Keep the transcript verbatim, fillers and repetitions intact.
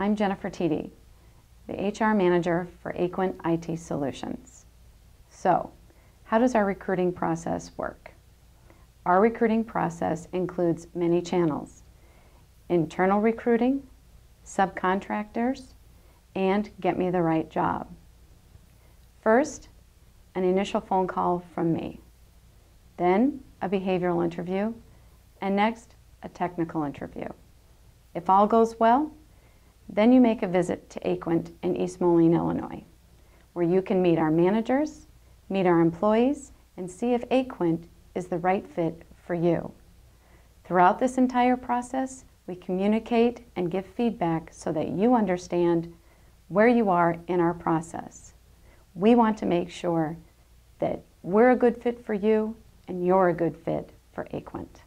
I'm Jennifer Thiede, the H R Manager for Aquent I T Solutions. So, how does our recruiting process work? Our recruiting process includes many channels: internal recruiting, subcontractors, and get me the right job. First, an initial phone call from me, then a behavioral interview, and next, a technical interview. If all goes well, then you make a visit to Aquent in East Moline, Illinois, where you can meet our managers, meet our employees, and see if Aquent is the right fit for you. Throughout this entire process, we communicate and give feedback so that you understand where you are in our process. We want to make sure that we're a good fit for you and you're a good fit for Aquent.